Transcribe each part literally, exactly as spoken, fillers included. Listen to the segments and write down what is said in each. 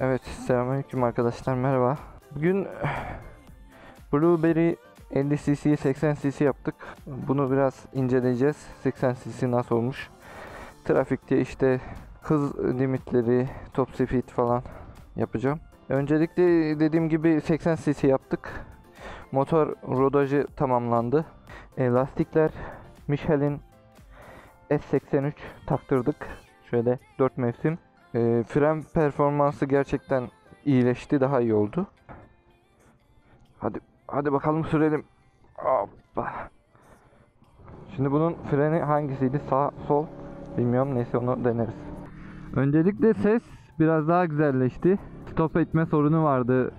Evet, selamünaleyküm arkadaşlar, merhaba. Bugün Blueberry elli cc'yi seksen cc yaptık. Bunu biraz inceleyeceğiz. seksen cc nasıl olmuş? Trafikte işte hız limitleri, top speed falan yapacağım. Öncelikle dediğim gibi seksen cc yaptık. Motor rodajı tamamlandı. E, lastikler Michelin S seksen üç taktırdık. Şöyle dört mevsim. E, fren performansı gerçekten iyileşti, daha iyi oldu. Hadi hadi bakalım sürelim. Hoppa. Şimdi bunun freni hangisiydi? Sağ, sol? Bilmiyorum, neyse onu deneriz. Öncelikle ses biraz daha güzelleşti. Stop etme sorunu vardı.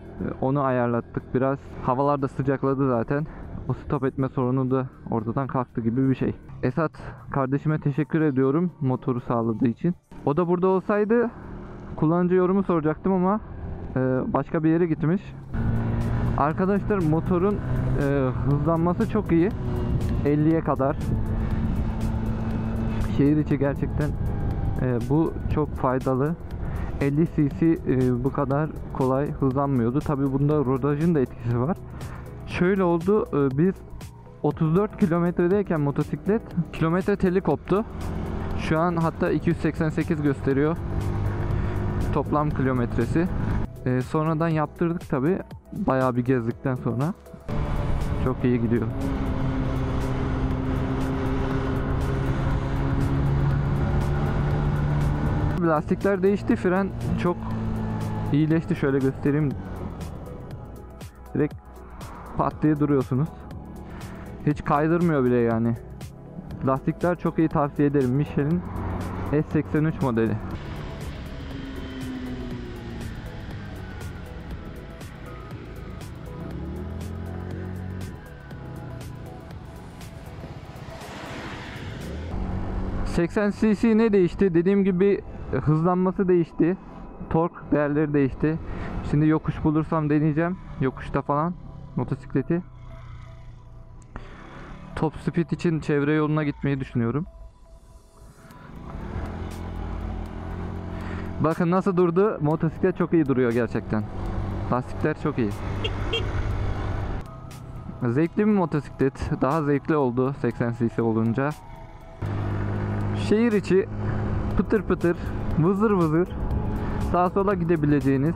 Onu ayarlattık biraz. Havalar da sıcakladı zaten. O stop etme sorunu da ortadan kalktı gibi bir şey. Esat kardeşime teşekkür ediyorum motoru sağladığı için. O da burada olsaydı kullanıcı yorumu soracaktım ama e, başka bir yere gitmiş. Arkadaşlar, motorun e, hızlanması çok iyi. elliye kadar. Şehir içi gerçekten e, bu çok faydalı. elli cc e, bu kadar kolay hızlanmıyordu. Tabi bunda rodajın da etkisi var. Şöyle oldu, e, biz otuz dört kilometredeyken motosiklet kilometre teli koptu. Şu an hatta iki yüz seksen sekiz gösteriyor toplam kilometresi. Ee, sonradan yaptırdık tabi, bayağı bir gezdikten sonra. Çok iyi gidiyor. Lastikler değişti, fren çok iyileşti. Şöyle göstereyim. Direkt pat diye duruyorsunuz. Hiç kaydırmıyor bile yani. Lastikler çok iyi, tavsiye ederim. Michelin S seksen üç modeli. seksen cc ne değişti? Dediğim gibi hızlanması değişti. Tork değerleri değişti. Şimdi yokuş bulursam deneyeceğim. Yokuşta falan motosikleti. Top speed için çevre yoluna gitmeyi düşünüyorum. Bakın nasıl durdu. Motosiklet çok iyi duruyor gerçekten. Lastikler çok iyi. Zevkli bir motosiklet. Daha zevkli oldu seksen cc olunca. Şehir içi pıtır pıtır, vızır vızır sağa sola gidebileceğiniz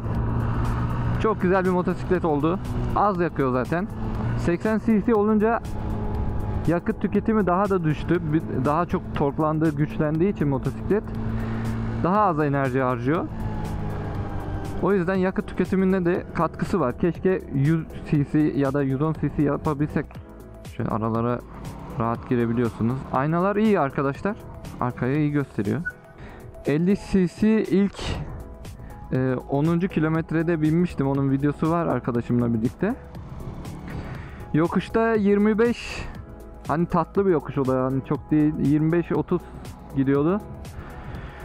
çok güzel bir motosiklet oldu. Az yakıyor zaten. seksen cc olunca yakıt tüketimi daha da düştü. Daha çok torklandığı, güçlendiği için motosiklet daha az enerji harcıyor. O yüzden yakıt tüketiminde de katkısı var. Keşke yüz cc ya da yüz on cc yapabilsek. Şöyle aralara rahat girebiliyorsunuz. Aynalar iyi arkadaşlar. Arkaya iyi gösteriyor. elli cc ilk onuncu kilometrede binmiştim. Onun videosu var arkadaşımla birlikte. Yokuşta yirmi beş, hani tatlı bir yokuş o da, yani çok değil, yirmi beş otuz gidiyordu.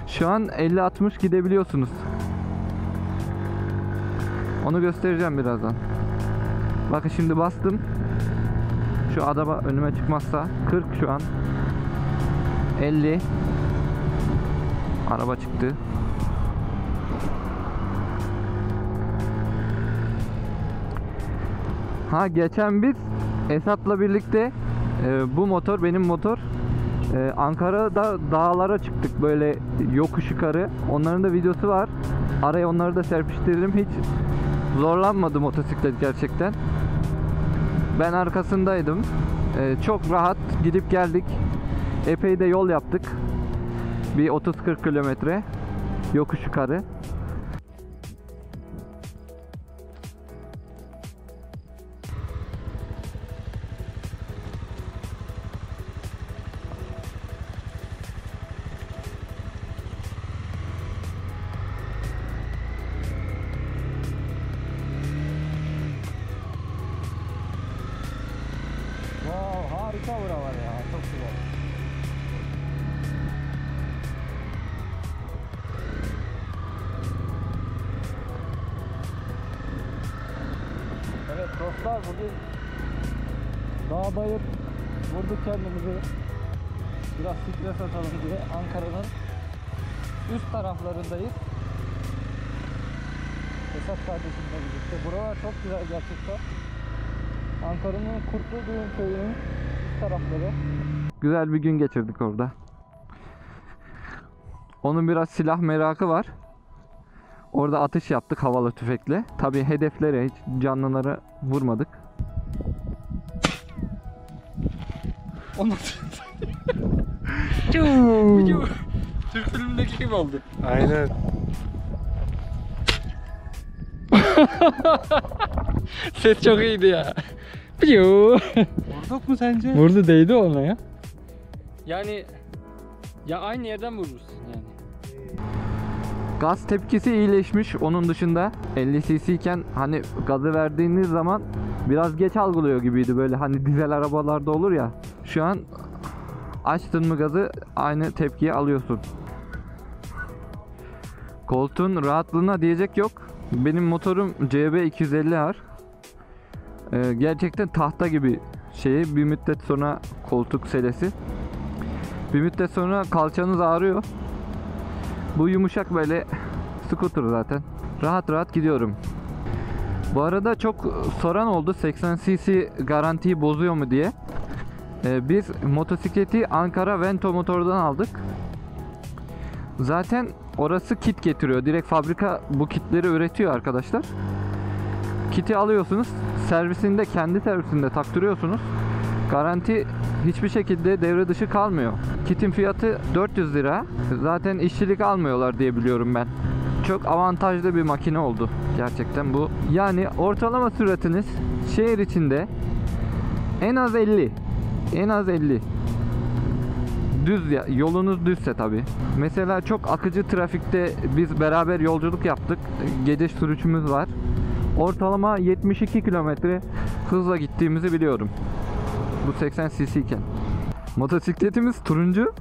Şu an elli altmış gidebiliyorsunuz. Onu göstereceğim birazdan. Bakın şimdi bastım. Şu araba önüme çıkmazsa kırk şu an. elli. Araba çıktı. Ha, geçen biz Esat'la birlikte Ee, bu motor benim motor ee, Ankara'da dağlara çıktık, böyle yokuş yukarı. Onların da videosu var, araya onları da serpiştiririm. Hiç zorlanmadı motosiklet gerçekten. Ben arkasındaydım. ee, Çok rahat gidip geldik. Epey de yol yaptık. Bir otuz kırk kilometre yokuş yukarı. Kavra var ya, çok güzel. Evet dostlar, bugün dağdayıp vurduk kendimizi. Biraz stres atalım diye Ankara'nın üst taraflarındayız. Esat kardeşimle birlikte. Buralar çok güzel gerçekten. Ankara'nın Kurtulduğum köyünün üst tarafları. Güzel bir gün geçirdik orada. Onun biraz silah merakı var. Orada atış yaptık havalı tüfekle. Tabii hedeflere, hiç canlılara vurmadık. Ondan Türk filmindeki gibi oldu. Aynen. Ses çok iyiydi ya. Vurduk mu sence? Vurdu, değdi ona ya. Yani ya aynı yerden vurmuşsun yani. Gaz tepkisi iyileşmiş. Onun dışında elli cc iken hani gazı verdiğiniz zaman biraz geç algılıyor gibiydi, böyle hani dizel arabalarda olur ya. Şu an açtın mı gazı aynı tepkiyi alıyorsun. Koltuğun rahatlığına diyecek yok. Benim motorum C B iki yüz elli R. Ee, gerçekten tahta gibi şeyi, bir müddet sonra koltuk selesi. Bir müddet sonra kalçanız ağrıyor. Bu yumuşak böyle scooter zaten. Rahat rahat gidiyorum. Bu arada çok soran oldu seksen cc garantiyi bozuyor mu diye. Ee, biz motosikleti Ankara Vento motordan aldık. Zaten orası kit getiriyor. Direkt fabrika bu kitleri üretiyor arkadaşlar. Kiti alıyorsunuz. Servisinde, kendi servisinde taktırıyorsunuz. Garanti hiçbir şekilde devre dışı kalmıyor. Kitin fiyatı dört yüz lira. Zaten işçilik almıyorlar diye biliyorum ben. Çok avantajlı bir makine oldu gerçekten bu. Yani ortalama süratiniz şehir içinde en az elli. En az elli. Düz ya, yolunuz düzse tabi. Mesela çok akıcı trafikte biz beraber yolculuk yaptık. Gece sürüşümüz var. Ortalama yetmiş iki kilometre hızla gittiğimizi biliyorum. Bu seksen cc iken. Motosikletimiz turuncu.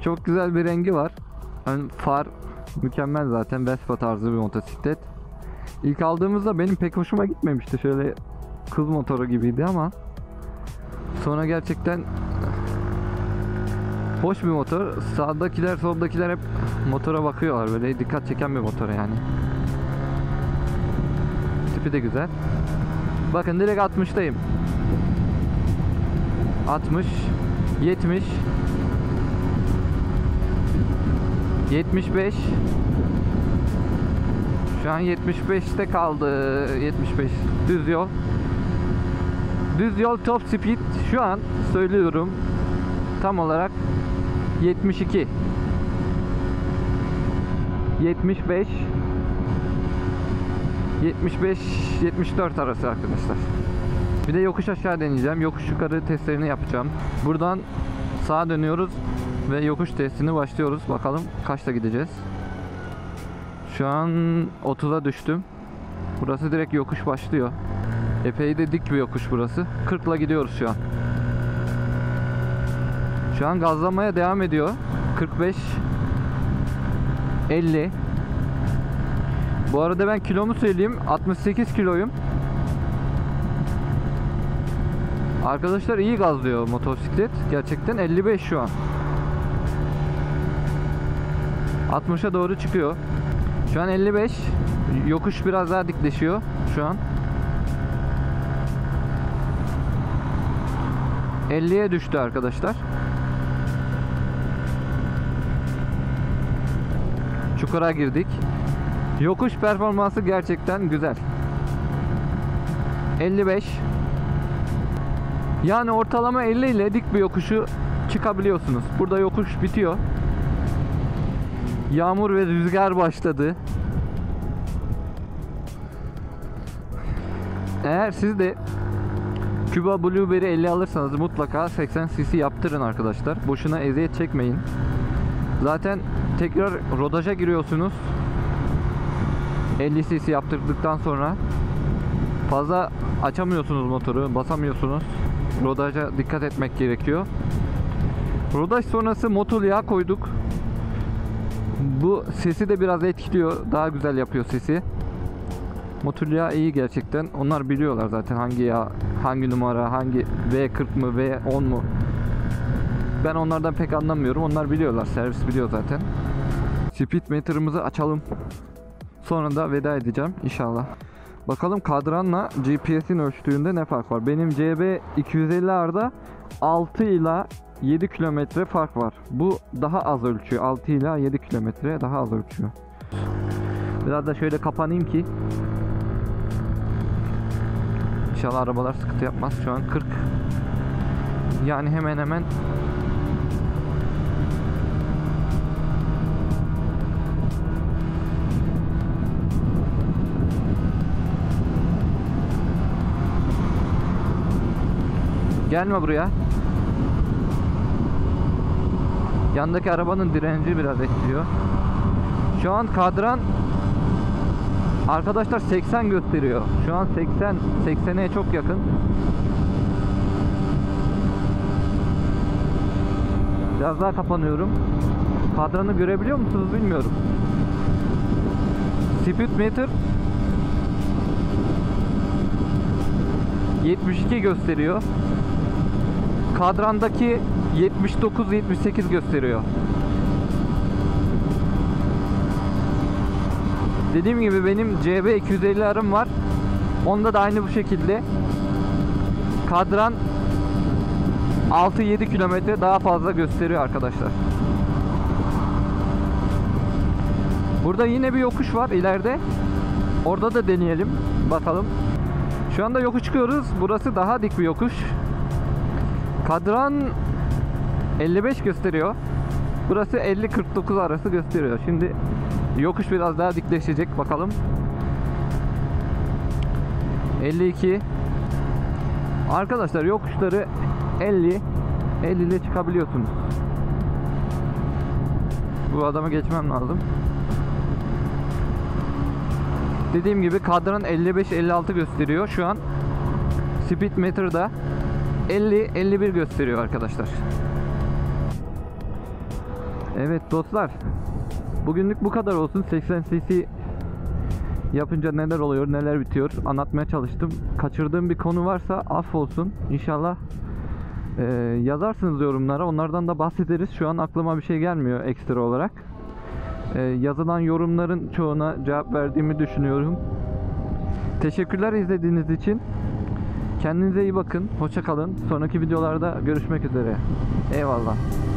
Çok güzel bir rengi var. Yani far mükemmel zaten. Vespa tarzı bir motosiklet. İlk aldığımızda benim pek hoşuma gitmemişti. Şöyle kız motoru gibiydi ama sonra gerçekten hoş bir motor. Sağdakiler, soldakiler hep motora bakıyorlar. Böyle dikkat çeken bir motor yani. Tipi de güzel. Bakın direkt altmıştayım. altmış, yetmiş, yetmiş beş. Şu an yetmiş beşte kaldı. yetmiş beş. Düz yol. Düz yol top speed şu an söylüyorum. Tam olarak yetmiş iki, yetmiş beş, yetmiş beş, yetmiş dört arası arkadaşlar. Bir de yokuş aşağı deneyeceğim. Yokuş yukarı testlerini yapacağım. Buradan sağa dönüyoruz ve yokuş testini başlıyoruz. Bakalım kaçta gideceğiz. Şu an otuza düştüm. Burası direkt yokuş başlıyor. Epey de dik bir yokuş burası. kırkla gidiyoruz şu an. Şu an gazlamaya devam ediyor. kırk beş, elli. Bu arada ben kilomu söyleyeyim. altmış sekiz kiloyum. Arkadaşlar iyi gazlıyor motosiklet. Gerçekten elli beş şu an. altmışa doğru çıkıyor. Şu an elli beş. Yokuş biraz daha dikleşiyor şu an. elliye düştü arkadaşlar. Çukura girdik. Yokuş performansı gerçekten güzel. elli beş. Yani ortalama elli ile dik bir yokuşu çıkabiliyorsunuz. Burada yokuş bitiyor. Yağmur ve rüzgar başladı. Eğer siz de Kuba Blueberry elli alırsanız mutlaka seksen cc yaptırın arkadaşlar. Boşuna eziyet çekmeyin. Zaten tekrar rodaja giriyorsunuz. elli cc yaptırdıktan sonra fazla açamıyorsunuz motoru, basamıyorsunuz. Rodaja dikkat etmek gerekiyor. Rodaj sonrası Motul yağ koyduk. Bu sesi de biraz etkiliyor. Daha güzel yapıyor sesi. Motul yağı iyi gerçekten. Onlar biliyorlar zaten hangi yağ, hangi numara, hangi V kırk mı, V on mu. Ben onlardan pek anlamıyorum. Onlar biliyorlar. Servis biliyor zaten. Speed meter'ımızı açalım. Sonra da veda edeceğim inşallah. Bakalım kadranla G P S'in ölçtüğünde ne fark var? Benim C B iki yüz elli R'da altı ila yedi kilometre fark var. Bu daha az ölçüyor. altı ila yedi kilometre daha az ölçüyor. Biraz da şöyle kapanayım ki İnşallah arabalar sıkıntı yapmaz. Şu an kırk. Yani hemen hemen gelme buraya. Yandaki arabanın direnci biraz etkiliyor. Şu an kadran arkadaşlar seksen gösteriyor. Şu an seksen, seksene çok yakın. Biraz daha kapanıyorum. Kadranı görebiliyor musunuz bilmiyorum. Speed meter yetmiş iki gösteriyor. Kadrandaki yetmiş dokuz yetmiş sekiz gösteriyor. Dediğim gibi benim C B iki yüz elli R'ım var. Onda da aynı bu şekilde. Kadran altı yedi kilometre daha fazla gösteriyor arkadaşlar. Burada yine bir yokuş var ileride. Orada da deneyelim. Bakalım. Şu anda yokuş çıkıyoruz. Burası daha dik bir yokuş. Kadran elli beş gösteriyor. Burası elli kırk dokuz arası gösteriyor. Şimdi yokuş biraz daha dikleşecek. Bakalım. elli iki. Arkadaşlar yokuşları elli elli ile çıkabiliyorsunuz. Bu adamı geçmem lazım. Dediğim gibi kadran elli beş elli altı gösteriyor. Şu an speed meter'da elli elli bir gösteriyor arkadaşlar. Evet dostlar, bugünlük bu kadar olsun. seksen cc yapınca neler oluyor neler bitiyor anlatmaya çalıştım. Kaçırdığım bir konu varsa affolsun. İnşallah e, yazarsınız yorumlara, onlardan da bahsederiz. Şu an aklıma bir şey gelmiyor ekstra olarak. E, yazılan yorumların çoğuna cevap verdiğimi düşünüyorum. Teşekkürler izlediğiniz için. Kendinize iyi bakın. Hoşça kalın. Sonraki videolarda görüşmek üzere. Eyvallah.